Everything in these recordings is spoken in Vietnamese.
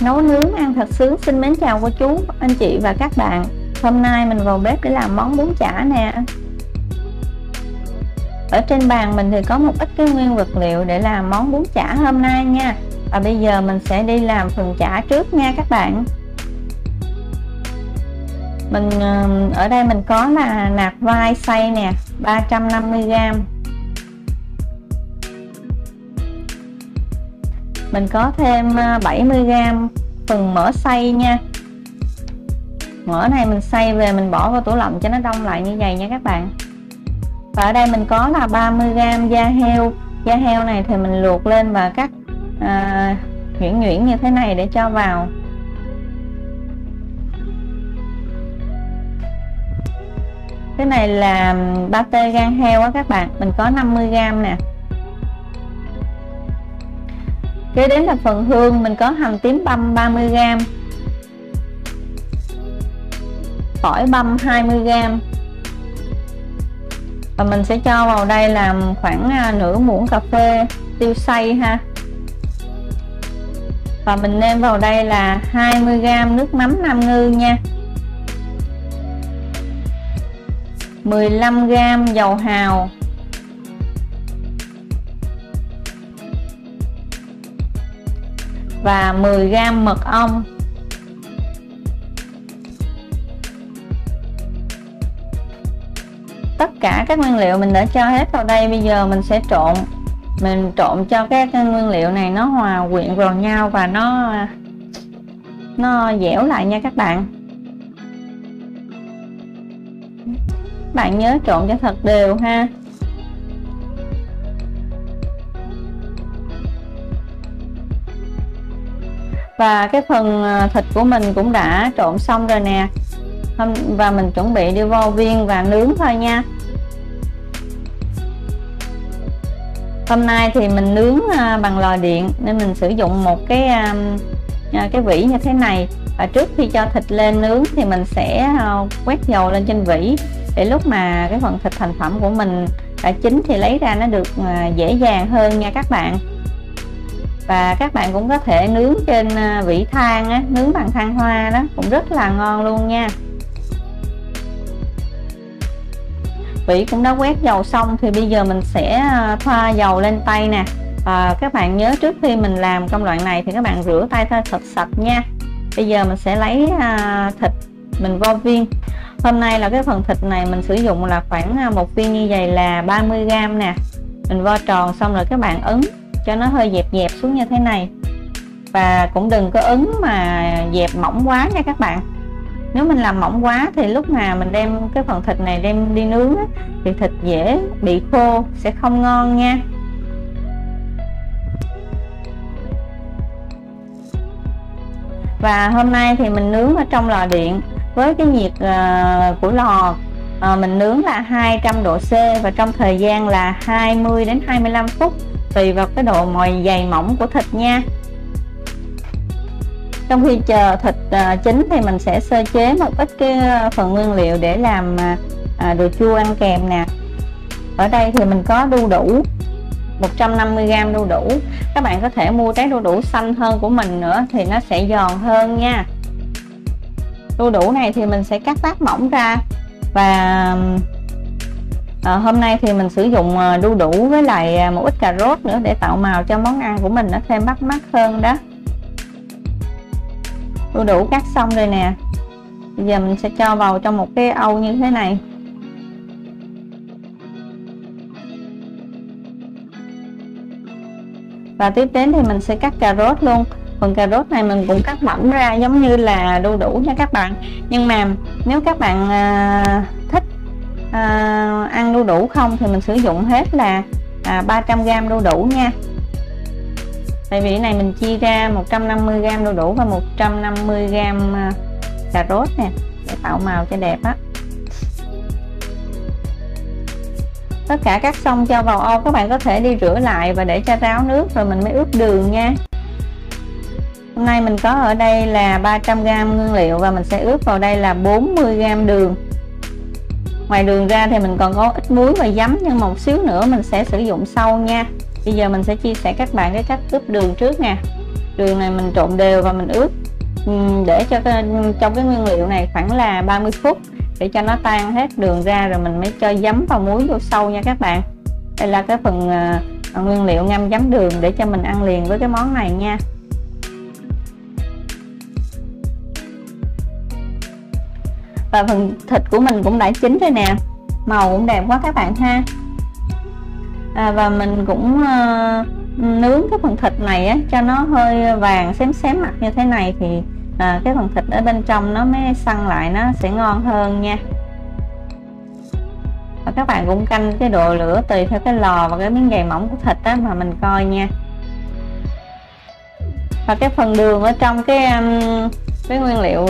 Nấu nướng ăn thật sướng xin mến chào cô chú, anh chị và các bạn. Hôm nay mình vào bếp để làm món bún chả nè. Ở trên bàn mình thì có một ít cái nguyên vật liệu để làm món bún chả hôm nay nha. Và bây giờ mình sẽ đi làm phần chả trước nha các bạn. Mình ở đây mình có là nạc vai xay nè, 350g. Mình có thêm 70g phần mỡ xay nha. Mỡ này mình xay về mình bỏ vào tủ lạnh cho nó đông lại như vậy nha các bạn. Và ở đây mình có là 30g da heo. Da heo này thì mình luộc lên và cắt nhuyễn nhuyễn như thế này để cho vào. Cái này là pate gan heo á các bạn. Mình có 50g nè. Kế đến là phần hương, mình có hành tím băm 30g, tỏi băm 20g. Và mình sẽ cho vào đây làm khoảng nửa muỗng cà phê tiêu xay ha. Và mình nêm vào đây là 20g nước mắm Nam Ngư nha, 15g dầu hào, 10g mật ong. Tất cả các nguyên liệu mình đã cho hết vào đây. Bây giờ mình sẽ trộn. Mình trộn cho các nguyên liệu này nó hòa quyện vào nhau và nó dẻo lại nha các bạn. Bạn nhớ trộn cho thật đều ha. Và cái phần thịt của mình cũng đã trộn xong rồi nè. Và mình chuẩn bị đưa vô viên và nướng thôi nha. Hôm nay thì mình nướng bằng lò điện nên mình sử dụng một cái vỉ như thế này. Và trước khi cho thịt lên nướng thì mình sẽ quét dầu lên trên vỉ để lúc mà cái phần thịt thành phẩm của mình đã chín thì lấy ra nó được dễ dàng hơn nha các bạn. Và các bạn cũng có thể nướng trên vỉ than á, nướng bằng than hoa đó cũng rất là ngon luôn nha. Vỉ cũng đã quét dầu xong thì bây giờ mình sẽ thoa dầu lên tay nè. Và các bạn nhớ trước khi mình làm công đoạn này thì các bạn rửa tay thật sạch nha. Bây giờ mình sẽ lấy thịt mình vo viên. Hôm nay là cái phần thịt này mình sử dụng là khoảng một viên như vậy là 30g nè. Mình vo tròn xong rồi các bạn ấn cho nó hơi dẹp dẹp xuống như thế này. Và cũng đừng có ấn mà dẹp mỏng quá nha các bạn. Nếu mình làm mỏng quá thì lúc mà mình đem cái phần thịt này đem đi nướng á, thì thịt dễ bị khô, sẽ không ngon nha. Và hôm nay thì mình nướng ở trong lò điện với cái nhiệt của lò. Mình nướng là 200 độ C và trong thời gian là 20 đến 25 phút tùy vào cái độ mòi dày mỏng của thịt nha. Trong khi chờ thịt chín thì mình sẽ sơ chế một ít cái phần nguyên liệu để làm đồ chua ăn kèm nè. Ở đây thì mình có đu đủ, 150g đu đủ. Các bạn có thể mua trái đu đủ xanh hơn của mình nữa thì nó sẽ giòn hơn nha. Đu đủ này thì mình sẽ cắt lát mỏng ra. Và hôm nay thì mình sử dụng đu đủ với lại một ít cà rốt nữa để tạo màu cho món ăn của mình nó thêm bắt mắt hơn đó. Đu đủ cắt xong rồi nè. Bây giờ mình sẽ cho vào trong một cái âu như thế này. Và tiếp đến thì mình sẽ cắt cà rốt luôn. Phần cà rốt này mình cũng cắt mỏng ra giống như là đu đủ nha các bạn. Nhưng mà nếu các bạn thích ăn đu đủ không thì mình sử dụng hết là 300g đu đủ nha. Tại vì này mình chia ra 150g đu đủ và 150g cà rốt nè để tạo màu cho đẹp á. Tất cả cắt xong cho vào ô, các bạn có thể đi rửa lại và để cho ráo nước rồi mình mới ướp đường nha. Hôm nay mình có ở đây là 300g nguyên liệu và mình sẽ ướp vào đây là 40g đường. Ngoài đường ra thì mình còn có ít muối và giấm nhưng một xíu nữa mình sẽ sử dụng sau nha. Bây giờ mình sẽ chia sẻ các bạn cái cách ướp đường trước nè. Đường này mình trộn đều và mình ướp để cho trong cái nguyên liệu này khoảng là 30 phút để cho nó tan hết đường ra, rồi mình mới cho giấm và muối vô sâu nha các bạn. Đây là cái phần nguyên liệu ngâm giấm đường để cho mình ăn liền với cái món này nha. Và phần thịt của mình cũng đã chín rồi nè, màu cũng đẹp quá các bạn ha. Và mình cũng nướng cái phần thịt này cho nó hơi vàng xém xém mặt như thế này thì cái phần thịt ở bên trong nó mới săn lại, nó sẽ ngon hơn nha. Và các bạn cũng canh cái độ lửa tùy theo cái lò và cái miếng dày mỏng của thịt mà mình coi nha. Và cái phần đường ở trong cái nguyên liệu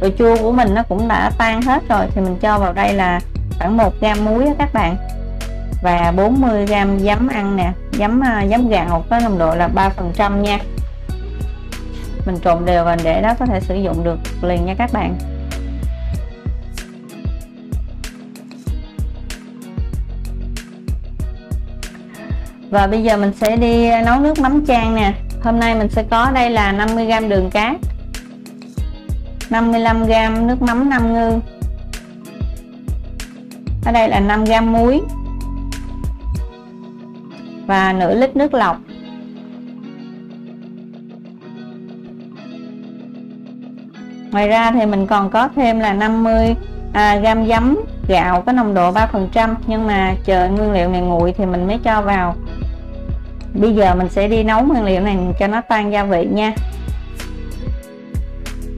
đồ chua của mình nó cũng đã tan hết rồi thì mình cho vào đây là khoảng 1g muối các bạn, và 40g giấm ăn nè, giấm gạo có nồng độ là 3% nha. Mình trộn đều và để đó có thể sử dụng được liền nha các bạn. Và bây giờ mình sẽ đi nấu nước mắm chan nè. Hôm nay mình sẽ có đây là 50g đường cát, 55g nước mắm nam ngư, ở đây là 5g muối và nửa lít nước lọc. Ngoài ra thì mình còn có thêm là 50g giấm gạo có nồng độ 3%, nhưng mà chờ nguyên liệu này nguội thì mình mới cho vào. Bây giờ mình sẽ đi nấu nguyên liệu này cho nó tan gia vị nha.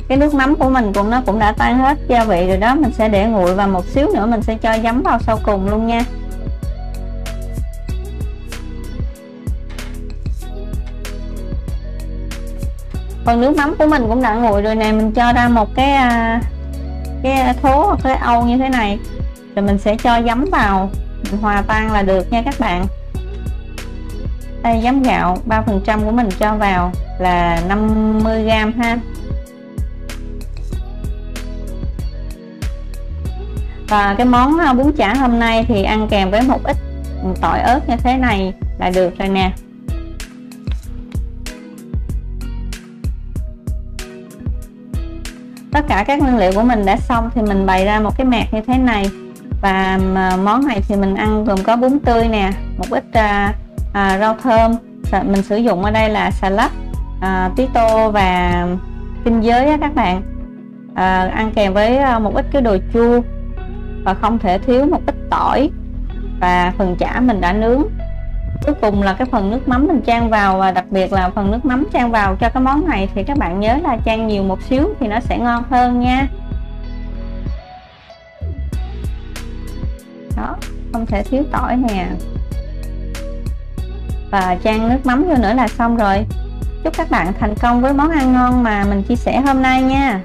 Cái nước mắm của mình cũng nó cũng đã tan hết gia vị rồi đó, mình sẽ để nguội và một xíu nữa mình sẽ cho giấm vào sau cùng luôn nha. Phần nước mắm của mình cũng đã nguội rồi nè, mình cho ra một cái thố hoặc cái âu như thế này, rồi mình sẽ cho giấm vào, mình hòa tan là được nha các bạn. Đây, giấm gạo 3% của mình cho vào là 50g ha. Và cái món bún chả hôm nay thì ăn kèm với một ít tỏi ớt như thế này là được rồi nè. Tất cả các nguyên liệu của mình đã xong thì mình bày ra một cái mạt như thế này. Và món này thì mình ăn gồm có bún tươi nè, một ít rau thơm, mình sử dụng ở đây là xà lách, tí tô và kinh giới các bạn. Ăn kèm với một ít cái đồ chua và không thể thiếu một ít tỏi. Và phần chả mình đã nướng. Cuối cùng là cái phần nước mắm mình chan vào, và đặc biệt là phần nước mắm chan vào cho cái món này thì các bạn nhớ là chan nhiều một xíu thì nó sẽ ngon hơn nha. Đó, không thể thiếu tỏi nè. Và chan nước mắm vô nữa là xong rồi. Chúc các bạn thành công với món ăn ngon mà mình chia sẻ hôm nay nha.